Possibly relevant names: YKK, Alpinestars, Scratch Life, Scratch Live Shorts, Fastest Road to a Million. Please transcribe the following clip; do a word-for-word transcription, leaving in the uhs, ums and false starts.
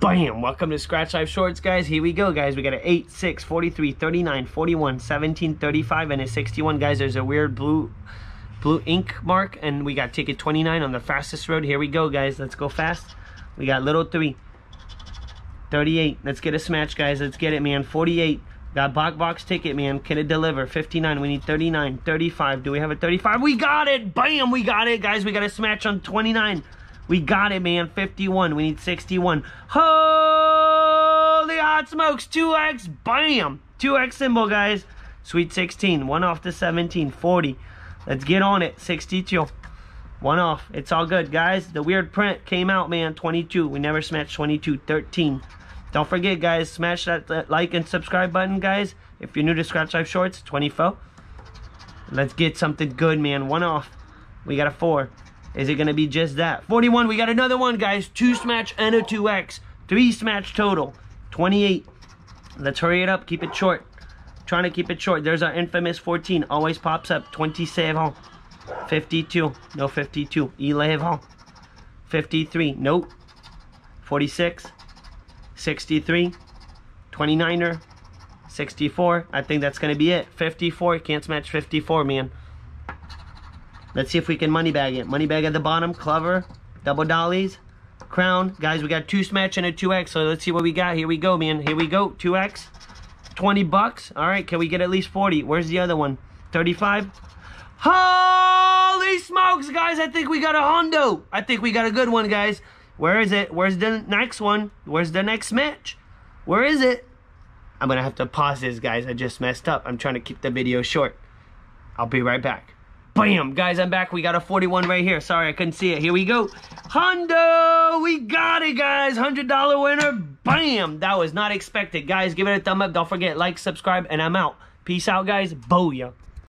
Bam! Welcome to Scratch Live Shorts, guys. Here we go, guys. We got an eight, six, forty-three, thirty-nine, forty-one, seventeen, thirty-five, and a sixty-one. Guys, there's a weird blue blue ink mark, and we got ticket twenty-nine on the fastest road. Here we go, guys. Let's go fast. We got little three, thirty-eight. Let's get a smash, guys. Let's get it, man. forty-eight. Got box box ticket, man. Can it deliver? fifty-nine. We need thirty-nine. thirty-five. Do we have a thirty-five? We got it! Bam! We got it, guys. We got a smash on twenty-nine. We got it, man. fifty-one. We need sixty-one. Holy hot smokes. two X. Bam. two X symbol, guys. Sweet sixteen. One off to seventeen. forty. Let's get on it. sixty-two. One off. It's all good, guys. The weird print came out, man. twenty-two. We never smashed twenty-two. thirteen. Don't forget, guys. Smash that like and subscribe button, guys. If you're new to Scratch Life Shorts, twenty-four. Let's get something good, man. One off. We got a four. Is it going to be just that? forty-one, we got another one, guys. Two smash and a two X. Three smash total. twenty-eight. Let's hurry it up. Keep it short. Trying to keep it short. There's our infamous fourteen. Always pops up. twenty-seven. fifty-two. No fifty-two. eleven. fifty-three. Nope. forty-six. sixty-three. twenty-niner. sixty-four. I think that's going to be it. fifty-four. Can't smash fifty-four, man. Let's see if we can money bag it. Money bag at the bottom. Clever. Double dollies. Crown. Guys, we got two smash and a two X. So let's see what we got. Here we go, man. Here we go. two X. twenty bucks. All right. Can we get at least forty? Where's the other one? thirty-five. Holy smokes, guys. I think we got a hondo. I think we got a good one, guys. Where is it? Where's the next one? Where's the next match? Where is it? I'm going to have to pause this, guys. I just messed up. I'm trying to keep the video short. I'll be right back. Bam! Guys, I'm back. We got a forty-one right here. Sorry, I couldn't see it. Here we go. Hondo! We got it, guys. one hundred dollar winner. Bam! That was not expected. Guys, give it a thumb up. Don't forget, like, subscribe, and I'm out. Peace out, guys. Booyah.